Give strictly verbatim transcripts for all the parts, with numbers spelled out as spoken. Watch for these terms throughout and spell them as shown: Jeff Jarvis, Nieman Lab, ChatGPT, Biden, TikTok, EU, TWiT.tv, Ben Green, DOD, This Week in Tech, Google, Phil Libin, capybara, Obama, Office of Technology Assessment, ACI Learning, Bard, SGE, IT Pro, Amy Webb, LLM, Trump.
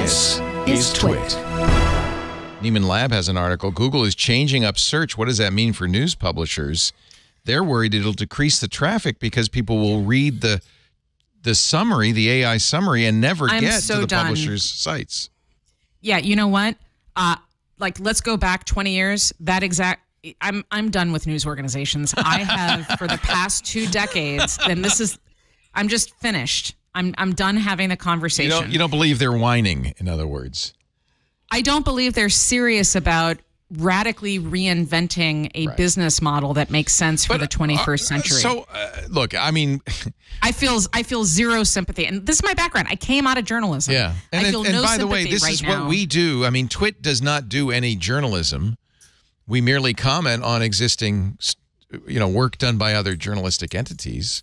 This is Twit. Nieman Lab has an article. Google is changing up search. What does that mean for news publishers? They're worried it'll decrease the traffic because people will read the the summary, the A I summary, and never I'm get so to the done. publishers' sites. Yeah, you know what? Uh, like, let's go back twenty years. That exact... I'm I'm done with news organizations. I have for the past two decades, and this is... I'm just finished. I'm I'm done having the conversation. You don't, you don't believe they're whining, in other words. I don't believe they're serious about radically reinventing a right. business model that makes sense but, for the twenty-first century. So, uh, look, I mean... I feel I feel zero sympathy. And this is my background. I came out of journalism. Yeah. And, I and, feel and no by the way, this right is now. what we do. I mean, Twit does not do any journalism. We merely comment on existing, you know, work done by other journalistic entities.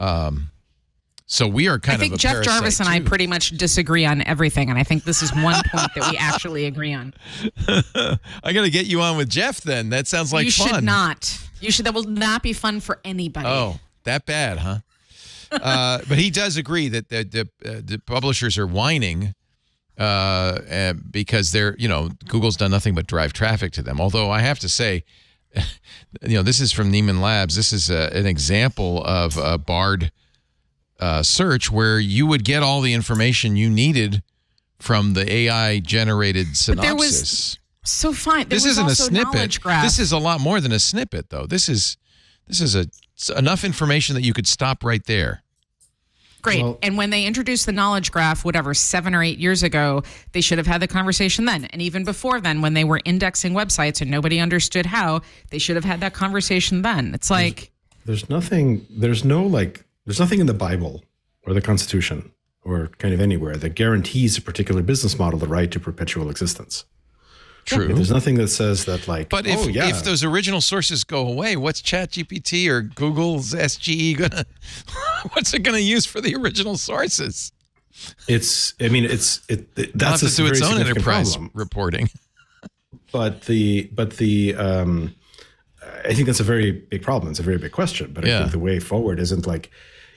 Um, so we are kind of I think of a Jeff Jarvis and too. I pretty much disagree on everything, and I think this is one point that we actually agree on. I got to get you on with Jeff then. That sounds like you fun. You should not. You should. That will not be fun for anybody. Oh, that bad, huh? uh, but he does agree that the, the, uh, the publishers are whining uh, because they're, you know, Google's done nothing but drive traffic to them. Although I have to say, you know, this is from Nieman Labs. This is a, an example of a Bard uh, search where you would get all the information you needed from the A I-generated synopsis. But there was, so fine. There this was isn't also a snippet. This is a lot more than a snippet, though. This is this is a enough information that you could stop right there. Great. Well, and when they introduced the knowledge graph, whatever, seven or eight years ago, they should have had the conversation then. And even before then, when they were indexing websites and nobody understood how, they should have had that conversation then. It's like... There's, there's nothing, there's no like, there's nothing in the Bible or the Constitution or kind of anywhere that guarantees a particular business model the right to perpetual existence. True. Yeah, there's nothing that says that like, but if, oh, yeah. if those original sources go away, what's ChatGPT or Google's S G E gonna, what's it gonna use for the original sources? It's, I mean, it's, it, it that's a very significant problem. It'll have to do its own enterprise reporting. But the, but the, um, I think that's a very big problem. It's a very big question, but yeah. I think the way forward isn't like,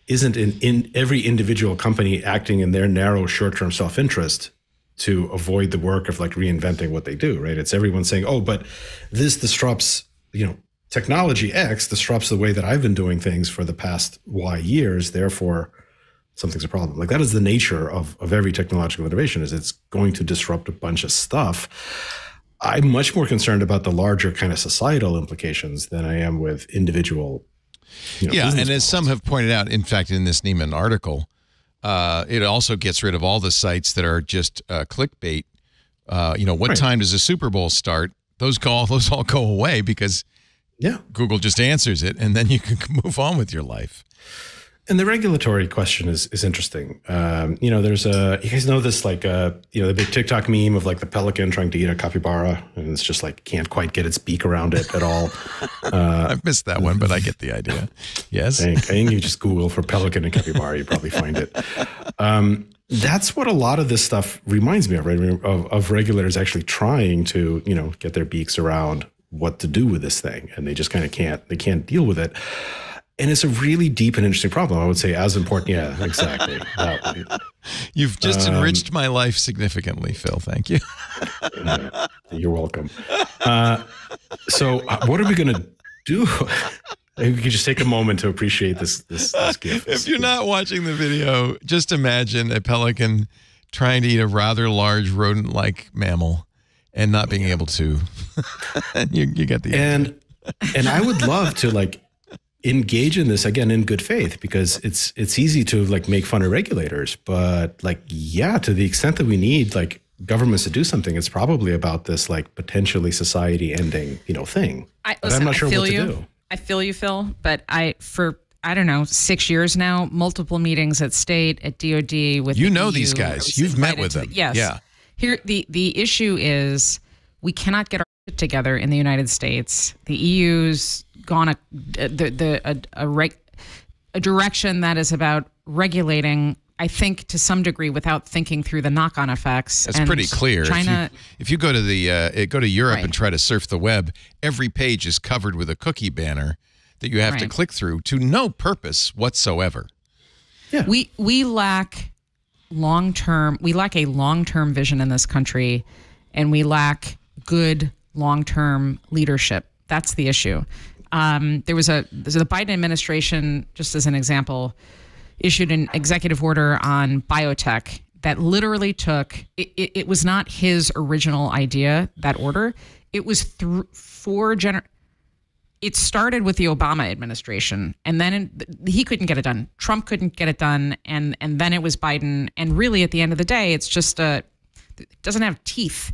isn't in, in every individual company acting in their narrow short-term self-interest to avoid the work of like reinventing what they do, right? It's everyone saying, oh, but this disrupts, you know, technology X disrupts the way that I've been doing things for the past Y years, therefore something's a problem. Like that is the nature of, of every technological innovation is it's going to disrupt a bunch of stuff. I'm much more concerned about the larger kind of societal implications than I am with individual, you know, yeah, and as models. Some have pointed out, in fact, in this Nieman article, Uh, it also gets rid of all the sites that are just uh, clickbait. Uh, you know, what right. time does the Super Bowl start? Those call those all go away because yeah, Google just answers it, and then you can move on with your life. And the regulatory question is is interesting. Um, you know, there's a you guys know this like uh, you know the big TikTok meme of like the pelican trying to eat a capybara, and it's just like can't quite get its beak around it at all. Uh, I've missed that one, but I get the idea. Yes, I think, I think you just Google for pelican and capybara, you probably find it. Um, that's what a lot of this stuff reminds me of, right? Of, of regulators actually trying to you know get their beaks around what to do with this thing, and they just kind of can't. They can't deal with it. And it's a really deep and interesting problem. I would say as important. Yeah, exactly. You've just um, enriched my life significantly, Phil. Thank you. You're welcome. Uh, so what are we going to do? Maybe we could just take a moment to appreciate this, this, this gift. If you're not watching the video, just imagine a pelican trying to eat a rather large rodent-like mammal and not being able to. And you, you get the idea. And I would love to, like, engage in this again in good faith because it's it's easy to like make fun of regulators, but like yeah, to the extent that we need like governments to do something, it's probably about this like potentially society-ending you know thing. I, listen, I'm not sure I feel what to you. do. I feel you, Phil, but I for I don't know six years now, multiple meetings at state, at D O D with you the know E U, these guys. You've met with them. The, yes. Yeah. Here the the issue is we cannot get our shit together in the United States. The E U's gone a the the a a, re, a direction that is about regulating, I think, to some degree without thinking through the knock-on effects. That's and pretty clear. China, if you, if you go to the uh, go to Europe right. and try to surf the web, every page is covered with a cookie banner that you have right. to click through to no purpose whatsoever. Yeah, we we lack long-term, we lack a long-term vision in this country, and we lack good long-term leadership. That's the issue. Um, there was a, there's a Biden administration, just as an example, issued an executive order on biotech that literally took, it, it, it was not his original idea, that order. It was through four gener. It started with the Obama administration, and then in, he couldn't get it done. Trump couldn't get it done, and and then it was Biden. And really, at the end of the day, it's just a, it doesn't have teeth.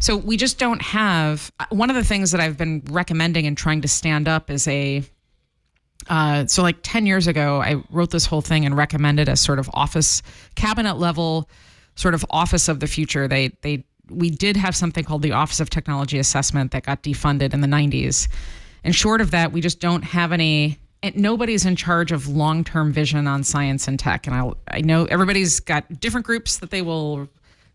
So we just don't have. One of the things that I've been recommending and trying to stand up is a. Uh, so like ten years ago, I wrote this whole thing and recommended a sort of office, cabinet level, sort of office of the future. They they we did have something called the Office of Technology Assessment that got defunded in the nineties. And short of that, we just don't have any, nobody's in charge of long-term vision on science and tech. And I I know everybody's got different groups that they will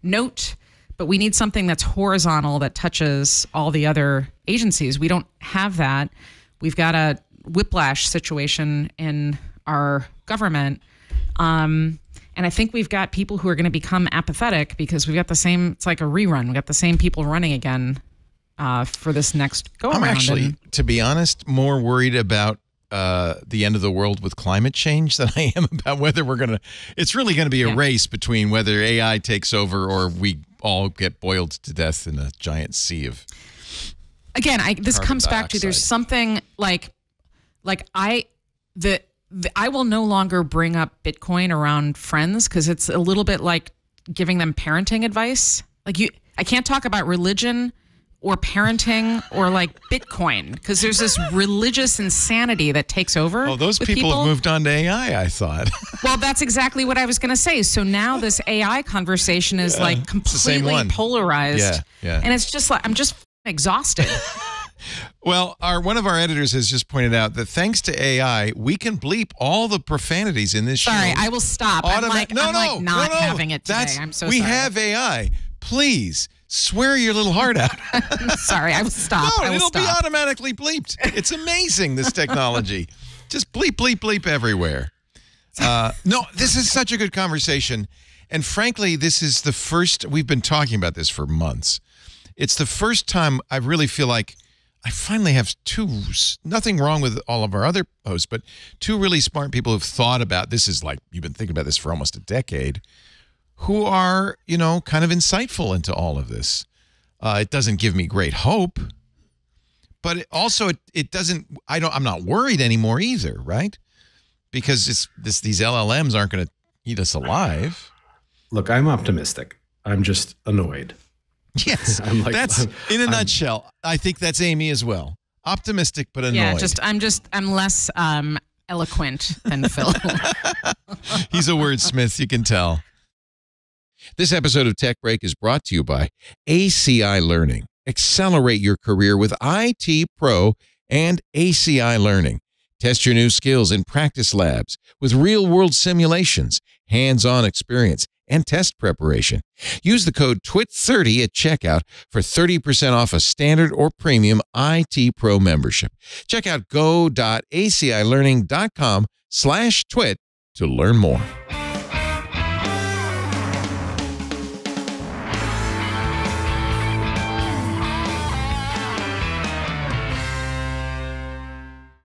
note, but we need something that's horizontal that touches all the other agencies. We don't have that. We've got a whiplash situation in our government. Um, and I think we've got people who are going to become apathetic because we've got the same, it's like a rerun. We've got the same people running again. Uh, for this next go around. I'm actually, and, to be honest, more worried about uh, the end of the world with climate change than I am about whether we're going to, it's really going to be a yeah. race between whether A I takes over or we all get boiled to death in a giant sea of Again, I, this comes dioxide. Back to there's something like, like I, the, the I will no longer bring up Bitcoin around friends because it's a little bit like giving them parenting advice. Like you, I can't talk about religion or parenting, or like Bitcoin, because there's this religious insanity that takes over. Oh, those people, people have moved on to A I, I thought. Well, that's exactly what I was going to say. So now this A I conversation is yeah, like completely polarized. Yeah, yeah. And it's just like, I'm just exhausted. Well, our one of our editors has just pointed out that thanks to A I, we can bleep all the profanities in this show. Sorry, I will stop. Automat I'm like, no, I'm no, like not no, no. having it today. That's, I'm so we sorry. We have A I. Please. Swear your little heart out. Sorry, I will stop. No, I will it'll stop. Be automatically bleeped. It's amazing, this technology. Just bleep, bleep, bleep everywhere. Uh, no, this is such a good conversation. And frankly, this is the first, we've been talking about this for months. It's the first time I really feel like I finally have two, nothing wrong with all of our other hosts, but two really smart people who've thought about, this is like, you've been thinking about this for almost a decade, who are, you know, kind of insightful into all of this. Uh, it doesn't give me great hope, but it also it, it doesn't, I don't, I'm not worried anymore either, right? Because it's this, these L L Ms aren't going to eat us alive. Look, I'm optimistic. I'm just annoyed. Yes, I'm like, that's, I'm, in a I'm, nutshell, I think that's Amy as well. Optimistic, but annoyed. Yeah, just, I'm just, I'm less um, eloquent than Phil. He's a wordsmith, you can tell. This episode of Tech Break is brought to you by A C I Learning. Accelerate your career with I T Pro and A C I Learning. Test your new skills in practice labs with real-world simulations, hands-on experience, and test preparation. Use the code T W I T thirty at checkout for thirty percent off a standard or premium I T Pro membership. Check out go dot A C I learning dot com slash T W I T to learn more.